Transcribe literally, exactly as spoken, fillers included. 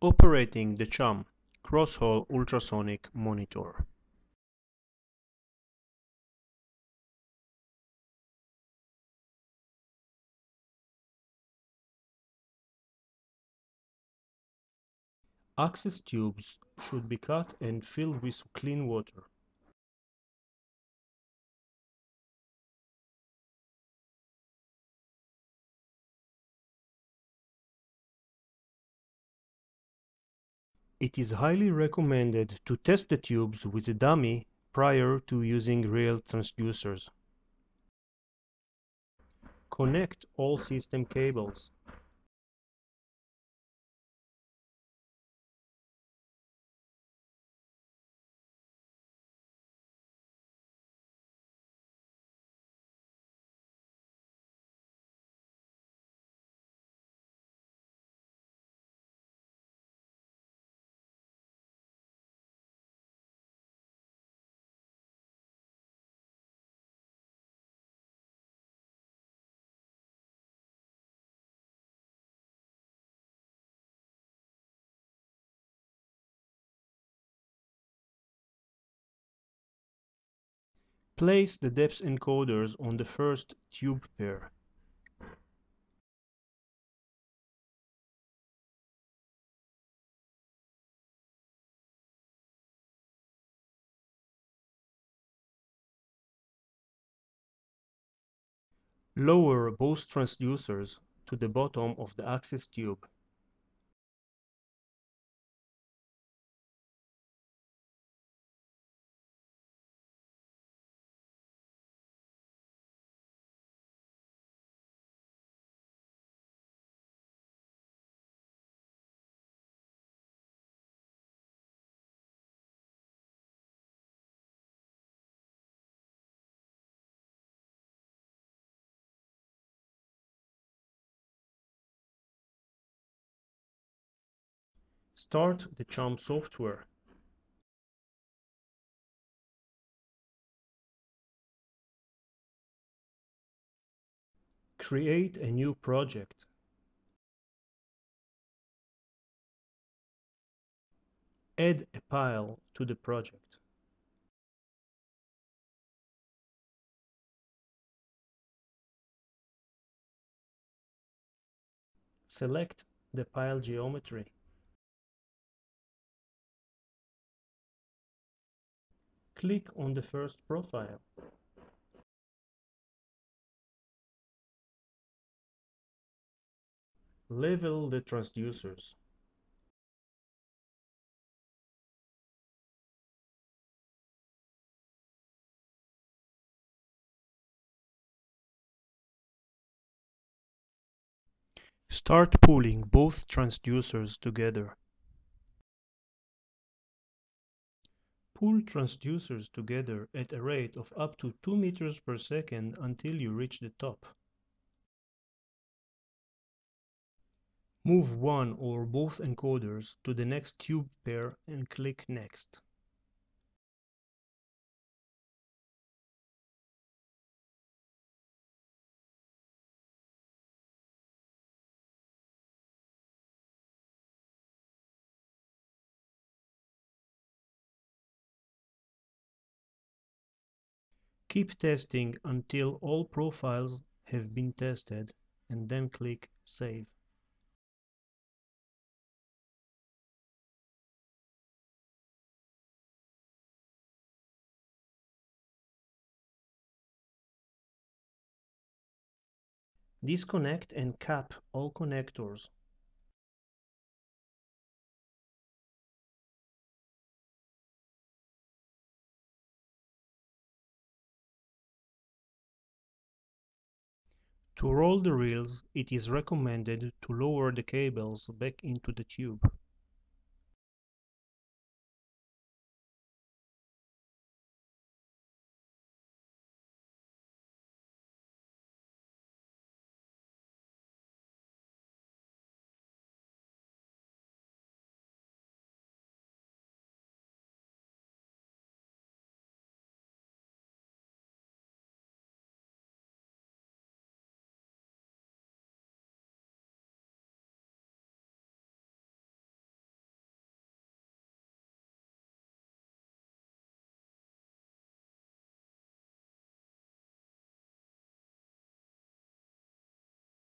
Operating the Chum Crosshole Ultrasonic Monitor. Access tubes should be cut and filled with clean water. It is highly recommended to test the tubes with a dummy prior to using real transducers. Connect all system cables. Place the depth encoders on the first tube pair. Lower both transducers to the bottom of the access tube. Start the Chum software. Create a new project. Add a pile to the project. Select the pile geometry. Click on the first profile. Level the transducers. Start pulling both transducers together. Pull transducers together at a rate of up to two meters per second until you reach the top. Move one or both encoders to the next tube pair and click Next. Keep testing until all profiles have been tested, and then click Save. Disconnect and cap all connectors. To roll the reels, it is recommended to lower the cables back into the tube.